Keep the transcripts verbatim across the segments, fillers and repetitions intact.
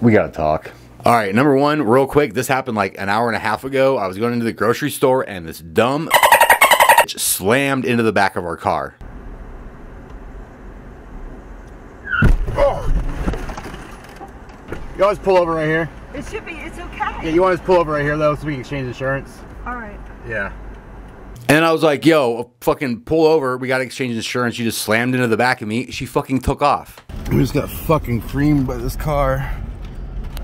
we gotta talk. All right, number one, real quick. This happened like an hour and a half ago. I was going into the grocery store and this dumb slammed into the back of our car. You always pull over right here. It should be, it's okay. Yeah, you always pull over right here though so we can exchange insurance. All right. Yeah. And I was like, yo, fucking pull over. We got to exchange insurance. You just slammed into the back of me. She fucking took off. We just got fucking creamed by this car.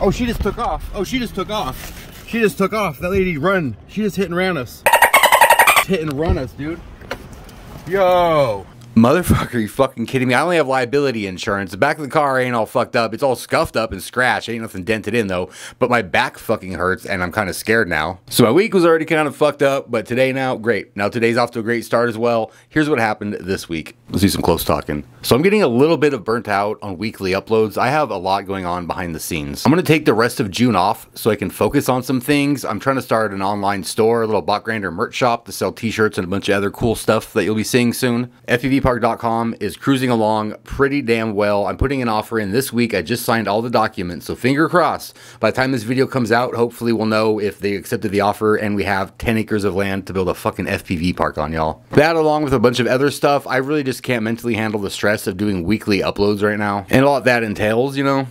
Oh, she just took off. Oh, she just took off. She just took off. That lady run. She just hit and ran us. Hit and run us, dude. Yo. Motherfucker, are you fucking kidding me? I only have liability insurance. The back of the car ain't all fucked up. It's all scuffed up and scratched. Ain't nothing dented in though. But my back fucking hurts and I'm kind of scared now. So my week was already kind of fucked up, but today now, great. Now today's off to a great start as well. Here's what happened this week. Let's do some close talking. So I'm getting a little bit of burnt out on weekly uploads. I have a lot going on behind the scenes. I'm gonna take the rest of June off so I can focus on some things. I'm trying to start an online store, a little Bot Grinder merch shop to sell t-shirts and a bunch of other cool stuff that you'll be seeing soon. F P V park dot com is cruising along pretty damn well. I'm putting an offer in this week. I just signed all the documents, so finger crossed. By the time this video comes out, hopefully we'll know if they accepted the offer and we have ten acres of land to build a fucking F P V park on, y'all. That along with a bunch of other stuff, I really just can't mentally handle the stress of doing weekly uploads right now. And all that entails, you know,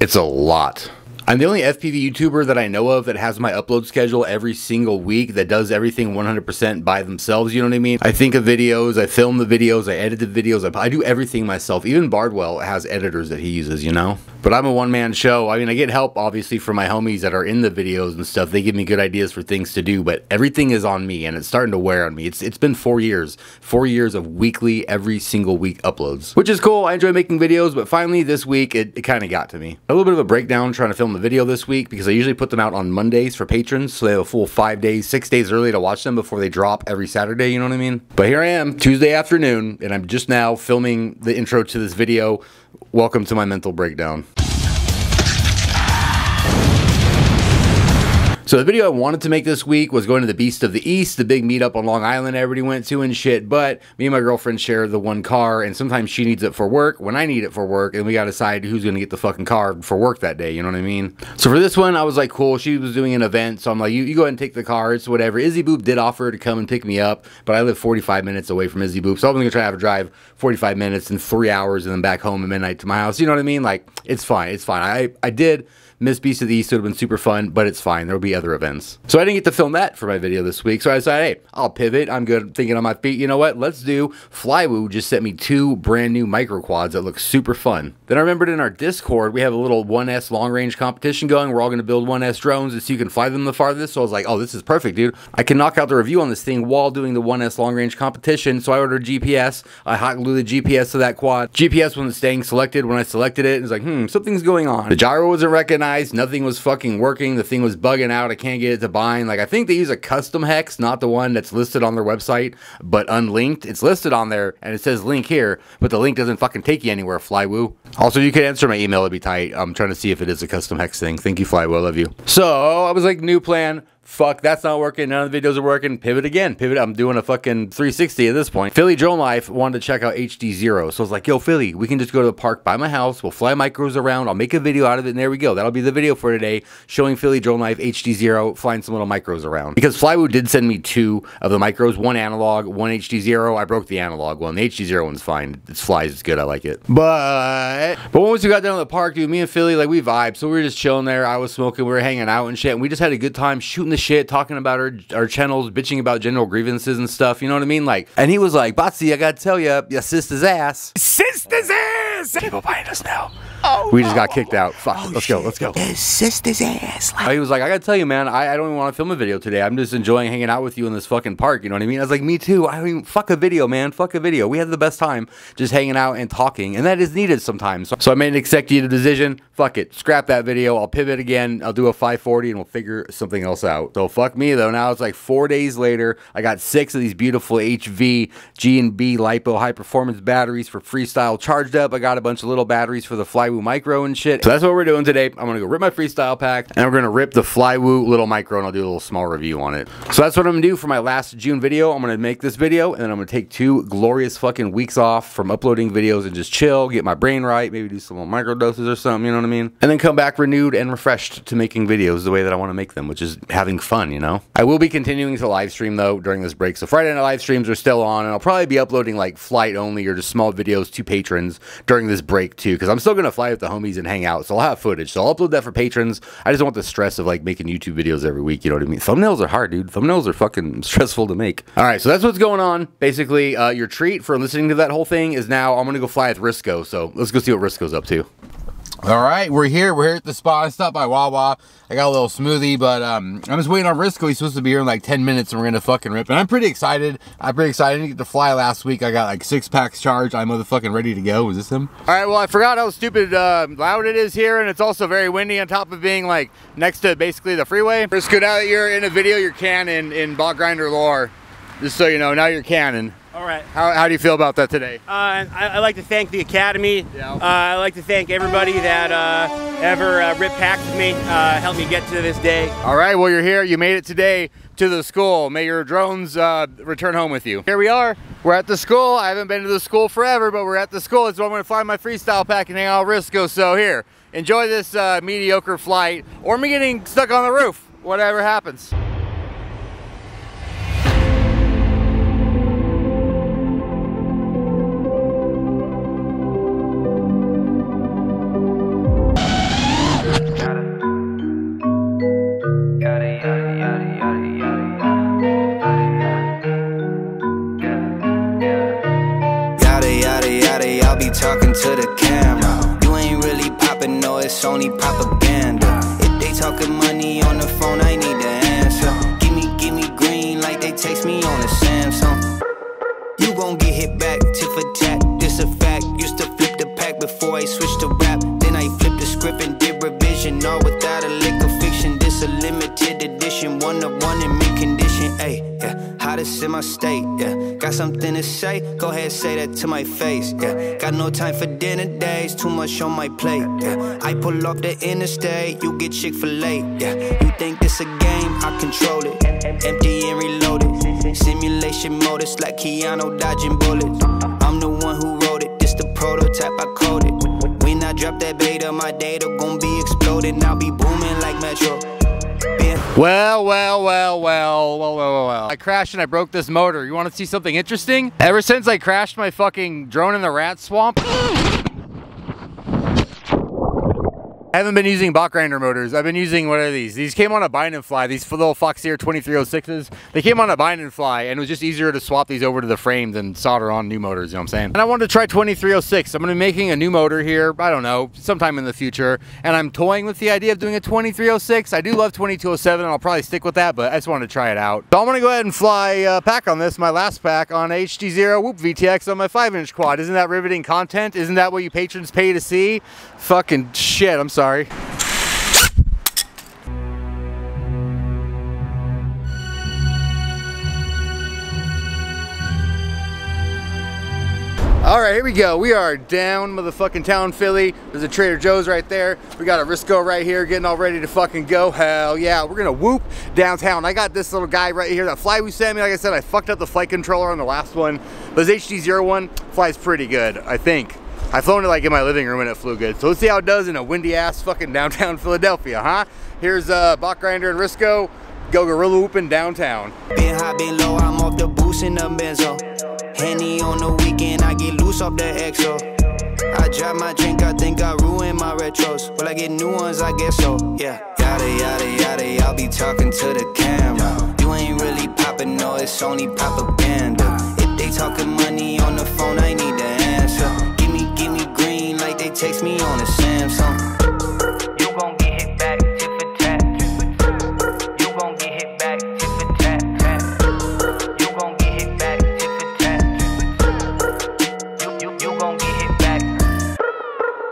it's a lot. I'm the only F P V YouTuber that I know of that has my upload schedule every single week, that does everything one hundred percent by themselves, you know what I mean? I think of videos, I film the videos, I edit the videos, I, I do everything myself. Even Bardwell has editors that he uses, you know? But I'm a one-man show. I mean, I get help, obviously, from my homies that are in the videos and stuff. They give me good ideas for things to do, but everything is on me, and it's starting to wear on me. It's It's been four years. Four years of weekly, every single week uploads, which is cool. I enjoy making videos, but finally this week, it, it kind of got to me. A little bit of a breakdown trying to film the video this week because I usually put them out on Mondays for patrons, so they have a full five days, six days early to watch them before they drop every Saturday, you know what I mean? But here I am, Tuesday afternoon, and I'm just now filming the intro to this video. Welcome to my mental breakdown. So the video I wanted to make this week was going to the Beast of the East, the big meetup on Long Island everybody went to and shit, but me and my girlfriend share the one car, and sometimes she needs it for work when I need it for work, and we gotta decide who's gonna get the fucking car for work that day, you know what I mean? So for this one, I was like, cool, she was doing an event, so I'm like, you, you go ahead and take the car, it's whatever. Izzy Boop did offer to come and pick me up, but I live forty-five minutes away from Izzy Boop, so I was gonna try to have a drive forty-five minutes and three hours and then back home at midnight to my house, you know what I mean? Like, it's fine, it's fine. I, I did miss Beast of the East, so it would have been super fun, but it's fine, there'll be other events. So I didn't get to film that for my video this week, so I decided, hey, I'll pivot, I'm good, thinking on my feet, you know what, let's do, Flywoo just sent me two brand new micro quads that look super fun. Then I remembered in our Discord, we have a little one S long range competition going, we're all gonna build one S drones and so you can fly them the farthest, so I was like, oh, this is perfect, dude. I can knock out the review on this thing while doing the one S long range competition, so I ordered G P S, I hot glued the G P S to that quad. G P S wasn't staying selected when I selected it, and it was like, hmm, something's going on. The gyro wasn't recognized. Nothing was fucking working. The thing was bugging out. I can't get it to bind. Like, I think they use a custom hex, not the one that's listed on their website, but unlinked. It's listed on there, and it says link here, but the link doesn't fucking take you anywhere, Flywoo. Also, you could answer my email. It'd be tight. I'm trying to see if it is a custom hex thing. Thank you, Flywoo. I love you. So, I was like, new plan. Fuck, that's not working. None of the videos are working. Pivot again. Pivot. I'm doing a fucking three sixty at this point. Philly Drone Life wanted to check out H D zero. So I was like, yo, Philly, we can just go to the park by my house. We'll fly micros around. I'll make a video out of it. And there we go. That'll be the video for today, showing Philly Drone Life H D zero, flying some little micros around. Because Flywoo did send me two of the micros, one analog, one H D zero. I broke the analog one. The H D zero one's fine. It flies. It's good. I like it. But, but once we got down to the park, dude, me and Philly, like, we vibed. So we were just chilling there. I was smoking. We were hanging out and shit. And we just had a good time shooting the shit, talking about our, our channels, bitching about general grievances and stuff, you know what I mean? Like, and he was like, Botsy, I gotta tell you, your sister's ass. Sister's ass! People behind us now. Oh, we just got kicked out. Fuck, oh, let's shit. go, let's go. His sister's ass. Like, he was like, I gotta tell you, man, I, I don't even want to film a video today. I'm just enjoying hanging out with you in this fucking park, you know what I mean? I was like, me too. I mean, fuck a video, man, fuck a video. We had the best time just hanging out and talking, and that is needed sometimes. So, so I made an executive decision. Fuck it, scrap that video. I'll pivot again. I'll do a five forty and we'll figure something else out. So fuck me though, now it's like four days later, I got six of these beautiful H V, G and B LiPo high performance batteries for freestyle charged up. I got a bunch of little batteries for the Flywoo Flywoo micro and shit. So that's what we're doing today. I'm gonna go rip my freestyle pack, and we're gonna rip the Flywoo little micro, and I'll do a little small review on it. So that's what I'm gonna do for my last June video. I'm gonna make this video, and then I'm gonna take two glorious fucking weeks off from uploading videos and just chill, get my brain right, maybe do some little micro doses or something, you know what I mean? And then come back renewed and refreshed to making videos the way that I wanna make them, which is having fun, you know? I will be continuing to live stream though during this break, so Friday night live streams are still on, and I'll probably be uploading like flight only or just small videos to patrons during this break too, because I'm still gonna fly with the homies and hang out, so I'll have footage. So I'll upload that for patrons. I just don't want the stress of like making YouTube videos every week, you know what I mean? Thumbnails are hard, dude. Thumbnails are fucking stressful to make. All right, so that's what's going on. Basically, uh, your treat for listening to that whole thing is now I'm gonna go fly with Risco, so let's go see what Risco's up to. All right, we're here. We're here at the spot. I stopped by Wawa. I got a little smoothie, but um, I'm just waiting on Risco. He's supposed to be here in like ten minutes, and we're going to fucking rip. And I'm pretty excited. I'm pretty excited. I didn't get to fly last week. I got like six packs charged. I'm motherfucking ready to go. Is this him? All right, well, I forgot how stupid uh, loud it is here, and it's also very windy on top of being like next to basically the freeway. Risco, now that you're in a video, you're canon in Bot Grinder lore. Just so you know, now you're canon. All right. How, how do you feel about that today? Uh, I'd like to thank the Academy. Yeah. Uh, I'd like to thank everybody that uh, ever uh, ripped packs with me, uh, helped me get to this day. All right, well, you're here. You made it today to the school. May your drones uh, return home with you. Here we are. We're at the school. I haven't been to the school forever, but we're at the school. It's where I'm going to fly my freestyle pack and hang out with Risco. So here, enjoy this uh, mediocre flight, or me getting stuck on the roof, whatever happens. Talking to the camera, you ain't really popping, no, it's only propaganda. If they talking money on the phone, I need to answer. Give me, give me green like they text me on a Samsung. You gon' get hit back, tit for tat, this a fact. Used to flip the pack before I switched to rap. Then I flipped the script and did revision, all without a lick of fiction. This a limited edition, one of one in mint condition, ayy, yeah. Hottest in my state, yeah. Got something to say? Go ahead, say that to my face, yeah. Got no time for dinner days, too much on my plate, yeah. I pull off the interstate, you get Chick-fil-A, yeah. You think this a game? I control it. Empty and reloaded. Simulation mode, it's like Keanu dodging bullets. I'm the one who wrote it, this the prototype, I code it. When I drop that beta, my data gon' be exploding. I'll be booming like Metro. Well, well, well, well, well, well, well. I crashed and I broke this motor. You want to see something interesting? Ever since I crashed my fucking drone in the rat swamp, I haven't been using Bot Grinder motors. I've been using, what are these? These came on a bind and fly, these little Foxeer twenty-three oh sixes. They came on a bind and fly, and it was just easier to swap these over to the frame than solder on new motors, you know what I'm saying? And I wanted to try twenty-three oh six. I'm gonna be making a new motor here, I don't know, sometime in the future, and I'm toying with the idea of doing a twenty-three oh six. I do love twenty-two oh seven, and I'll probably stick with that, but I just wanted to try it out. So I'm gonna go ahead and fly a pack on this, my last pack, on H D zero Whoop V T X on my five inch quad. Isn't that riveting content? Isn't that what you patrons pay to see? Fucking shit, I'm sorry. Sorry. All right, here we go. We are down motherfucking town, Philly. There's a Trader Joe's right there. We got a Risco right here getting all ready to fucking go. Hell yeah, we're gonna whoop downtown. I got this little guy right here, that Flywoo sent me. Like I said, I fucked up the flight controller on the last one. But this H D zero one flies pretty good, I think. I flown it like in my living room and it flew good. So let's see how it does in a windy ass fucking downtown Philadelphia, huh? Here's uh, Bot Grinder and Risco. Go gorilla whooping downtown. Been high, been low, I'm off the boost in the benzo. Henny on the weekend, I get loose off the X O. I drop my drink, I think I ruined my retros. Will I get new ones? I guess so, yeah. Yada, yada, yada, I'll be talking to the camera. You ain't really popping, no, it's only propaganda. If they talking money on the phone, I need to answer. Takes me on a Samsung. You gon' get hit back, tit for tat. You gon' get hit back, tit for tat. You gon' get hit back, tit for tat. You, you, you gon' get hit back.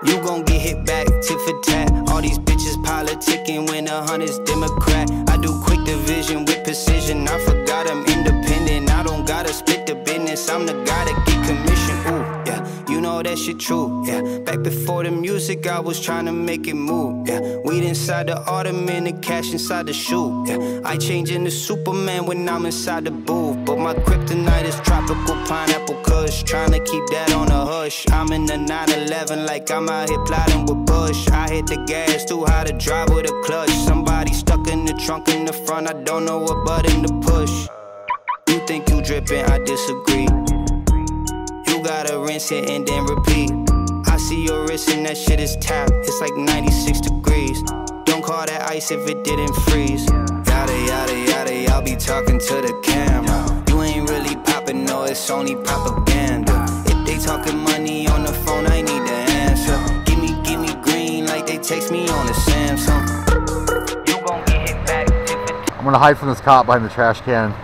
You gon' get hit back, tit for tat. All these bitches politicking when a hundred's Democrat. I do quick division with precision. I forgot I'm independent. I don't gotta split the business. I'm the guy that get commission. Ooh, yeah. You you know that shit true, yeah. Back before the music, I was trying to make it move, yeah. Weed inside the ottoman, the cash inside the shoe, yeah. I change into Superman when I'm inside the booth, but my kryptonite is tropical pineapple kush. Trying to keep that on a hush. I'm in the nine eleven like I'm out here plotting with Bush. I hit the gas too high to drive with a clutch. Somebody stuck in the trunk in the front, I don't know what button to push. You think you drippin', I disagree. You gotta rinse it and then repeat. I see your wrist and that shit is tapped. It's like ninety-six degrees. Don't call that ice if it didn't freeze. Yada, yada, yada, I'll be talking to the camera. You ain't really poppin', no, it's only propaganda. If they talking money on the phone, I need to answer. Gimme, gimme green like they text me on a Samsung. You gon' get hit back. I'm gonna hide from this cop behind the trash can.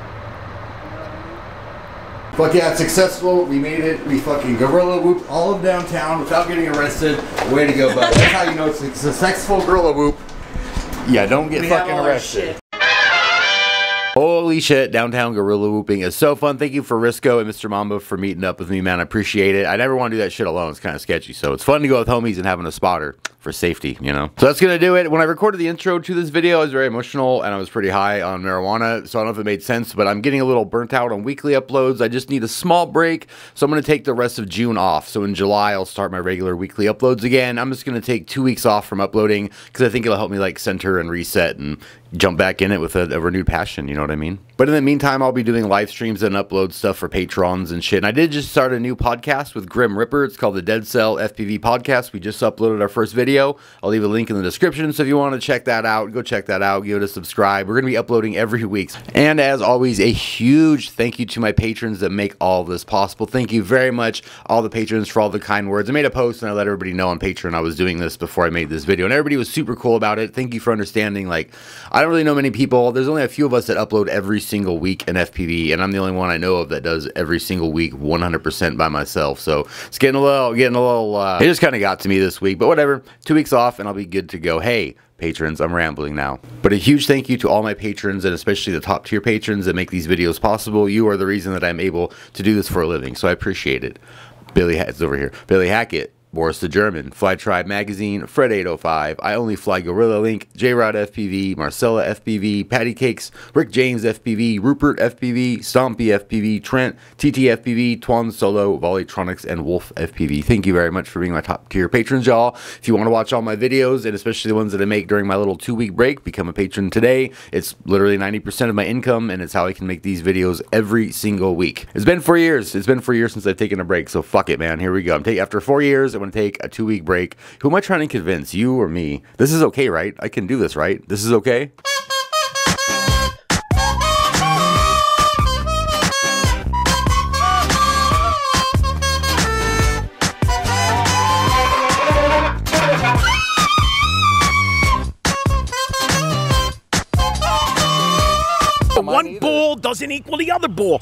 But yeah, it's successful. We made it. We fucking gorilla whooped all of downtown without getting arrested. Way to go, bud. That's how you know it's a successful gorilla whoop. Yeah, don't get we fucking arrested. Holy shit, downtown gorilla whooping is so fun. Thank you for Risco and Mister Mamba for meeting up with me, man. I appreciate it. I never want to do that shit alone. It's kind of sketchy. So it's fun to go with homies and having a spotter for safety, you know? So that's going to do it. When I recorded the intro to this video, I was very emotional and I was pretty high on marijuana. So I don't know if it made sense, but I'm getting a little burnt out on weekly uploads. I just need a small break. So I'm going to take the rest of June off. So in July, I'll start my regular weekly uploads again. I'm just going to take two weeks off from uploading because I think it'll help me like center and reset and jump back in it with a, a renewed passion, you know what I mean? But in the meantime, I'll be doing live streams and upload stuff for patrons and shit. And I did just start a new podcast with Grim Ripper. It's called the Dead Cell F P V Podcast. We just uploaded our first video. I'll leave a link in the description. So if you want to check that out, go check that out. Give it a subscribe. We're going to be uploading every week. And as always, a huge thank you to my patrons that make all of this possible. Thank you very much, all the patrons, for all the kind words. I made a post and I let everybody know on Patreon I was doing this before I made this video. And everybody was super cool about it. Thank you for understanding. Like, I don't really know many people. There's only a few of us that upload every single week in F P V, and I'm the only one I know of that does every single week one hundred percent by myself. So it's getting a little, getting a little, uh, it just kind of got to me this week, but whatever. Two weeks off and I'll be good to go. Hey, patrons, I'm rambling now. But a huge thank you to all my patrons, and especially the top tier patrons that make these videos possible. You are the reason that I'm able to do this for a living, so I appreciate it. Billy Hackett's over here. Billy Hackett, Boris the German, Fly Tribe Magazine, Fred eight oh five, I Only Fly Gorilla Link, J-Rod F P V, Marcella F P V, Patty Cakes, Rick James F P V, Rupert F P V, Stompy F P V, Trent, T T F P V, Twan Solo, Volleytronics, and Wolf F P V. Thank you very much for being my top tier patrons, y'all. If you want to watch all my videos, and especially the ones that I make during my little two-week break, become a patron today. It's literally ninety percent of my income, and it's how I can make these videos every single week. It's been four years. It's been four years since I've taken a break, so fuck it, man. Here we go. I'm taking after four years, I'm to take a two-week break. Who am I trying to convince, you or me? This is okay, right? I can do this, right? This is okay? One ball doesn't equal the other ball.